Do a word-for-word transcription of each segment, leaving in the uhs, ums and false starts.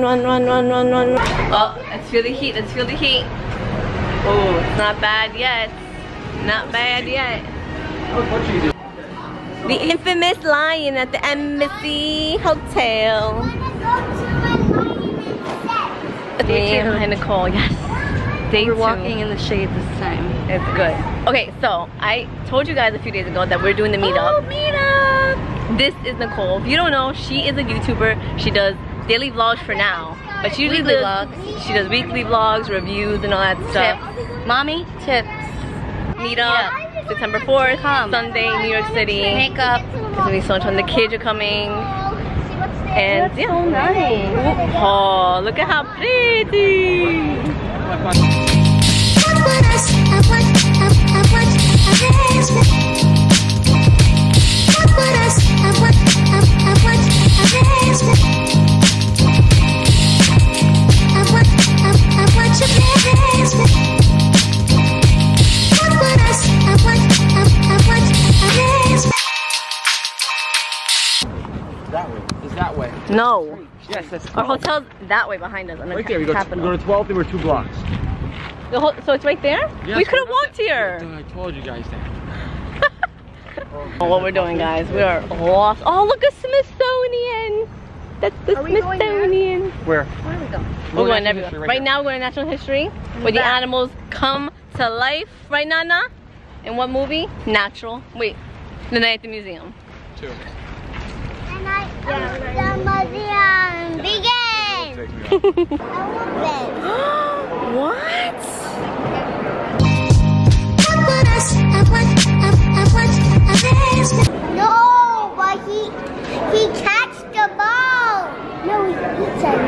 run, run, run, run, run, run, run. Oh, let's feel the heat, let's feel the heat. Oh, it's not bad yet. Not bad yet. The infamous lion at the Embassy Hotel. Day two. Hi, Nicole, yes. Day two. We're walking in the shade this time. It's good. Okay, so I told you guys a few days ago that we're doing the meetup. Oh, meetup! This is Nicole. If you don't know, she is a YouTuber. She does daily vlogs for now. But she usually does vlogs. She does weekly vlogs, reviews, and all that stuff. Tips. Mommy, tips. Meetup, September fourth, Come. Sunday, New York City. Makeup. It's gonna be so much fun. The kids are coming. And that's yeah, so nice. Oh, look at how pretty. That way. It's that way. No. Yes, that's our hotel's that way behind us. I'm right there. We go, we go to twelfth and we're two blocks. The whole, so it's right there? Yes, we could have walked here. I told you guys that. Oh, what we're doing, guys. We are lost. Oh, look at Smithsonian. That's the Smithsonian. Where? Where are we going? We're, we're going everywhere. Right, right now, we're in Natural History, where the animals come to life. Right, Nana? In what movie? Natural. Wait. The Night at the Museum. Two. Night at the Museum begins! What? No, but he he catched the ball. No, he catches the ball.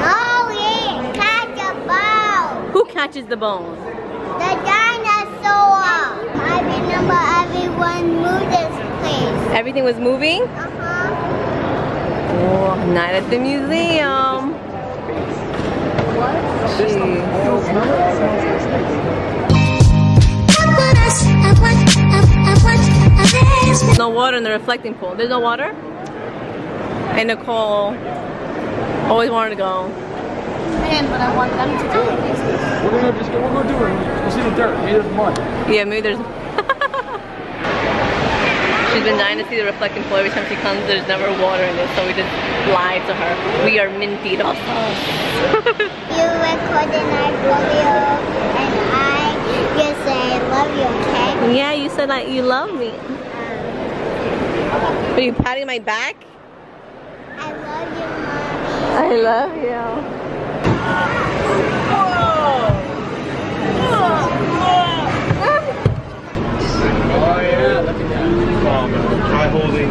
No, he didn't catch the ball. Who catches the ball? The dinosaur. I remember everyone moved this place. Everything was moving? Uh-huh. Oh, Night at the Museum. Jeez. No water in the reflecting pool. There's no water? And Nicole always wanted to go. And but I want them to do it. We're going to just go, we'll go do it. We'll see the dirt. Maybe there's mud. Yeah, maybe there's... She's been dying to see the reflecting pool. Every time she comes, there's never water in it, so we just lied to her. We are minted off. You recorded my video, and I just said, I love you, okay? Yeah, you said that you love me. Um, are you patting my back? I love you, Mommy. I love you. Oh, oh yeah, look at that. Um, try holding.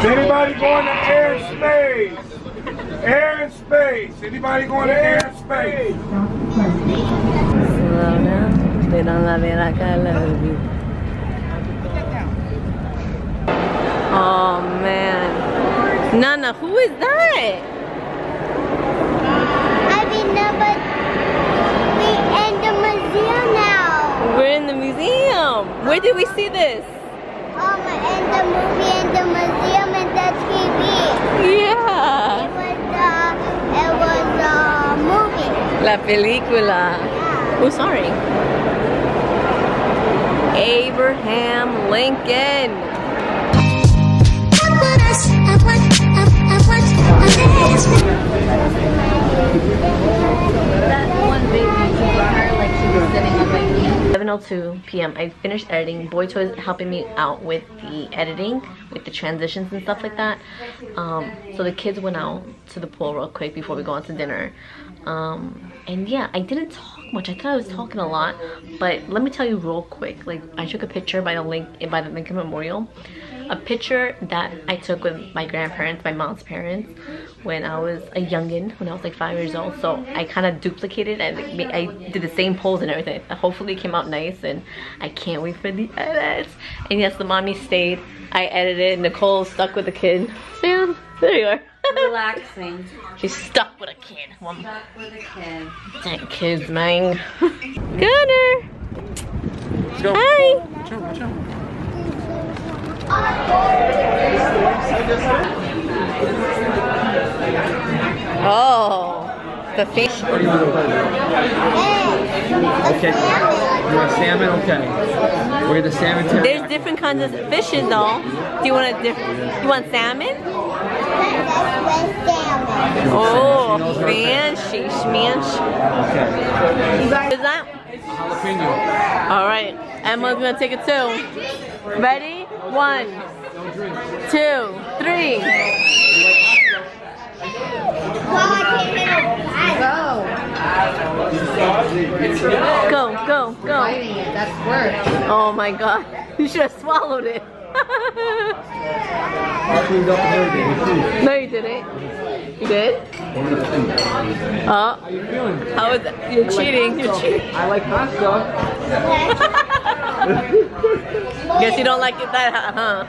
Is anybody going to air space? Air and space. Anybody going to air and space? Slow down. They don't love you like I love you. Oh man. Nana, who is that? I remember we're in the museum now. We're in the museum. Where did we see this? Um, in the movie, in the museum, and the T V. Yeah. It was a, uh, it was a uh, movie. La película. Yeah. Oh, sorry. Abraham Lincoln. That one baby. seven oh two p m I finished editing. BOYTOY is helping me out with the editing, with the transitions and stuff like that. Um, so the kids went out to the pool real quick before we go out to dinner. Um, and yeah, I didn't talk much. I thought I was talking a lot, but let me tell you real quick. Like, I took a picture by the link by the Lincoln Memorial, a picture that I took with my grandparents, my mom's parents, when I was a youngin, when I was like five years old. So I kind of duplicated and I did the same pose and everything. Hopefully it came out nice, and I can't wait for the edits. And yes, the mommy stayed. I edited. Nicole stuck with the kid. Sam, there you are. Relaxing. She's stuck with a kid. One. Stuck with a kid. That kid's mine. Gunner. Let's go. Hi. Chill, chill. Oh. Oh, the fish. What do you want to order? Okay. You want salmon? Okay. We're the salmon. Teriyaki. There's different kinds of fishes, though. Do you want a different? You want salmon? Oh, fancy, schmancy. Okay. Is that? Jalapeno. All right. Emma's gonna take it too. Ready? One, two, three. Go, go, go. That's worse. Oh my god. You should have swallowed it. No, you didn't. You did? Oh. How you feeling? How is that? You're cheating. You're cheating. I like pasta. Guess you don't like it that hot, huh?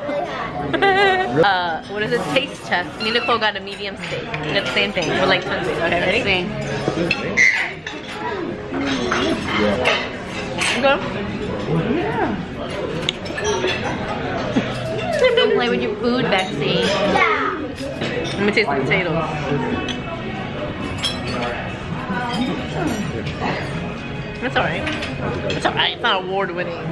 uh, what is a taste test? Me and Nicole got a medium steak. That's the same thing. We're like twins. Okay, ready? You go? Yeah. Don't play with your food, Betsy. Yeah. Let me taste the potatoes. Mm. That's alright. It's alright. It's not award-winning, but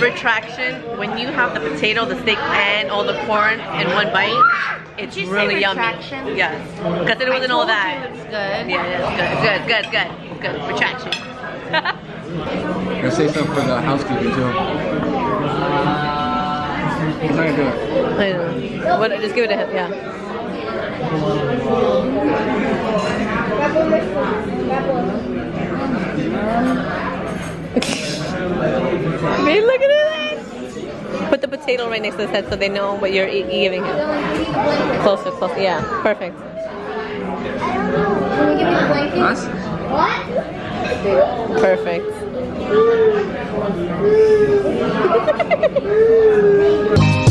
retraction. When you have the potato, the steak, and all the corn in one bite, it's Did you really say yummy. Retraction? Yes. Because it wasn't all that. It's good. Yeah, it's good. Good. Good. Good. Good. Retraction. I'm gonna say something for the housekeeping too. What's I gonna do it? I don't know. What, just give it a hit, yeah. Hey, look at it! Put the potato right next to his head so they know what you're e giving him. Closer, closer, yeah, perfect. Us? What? Perfect.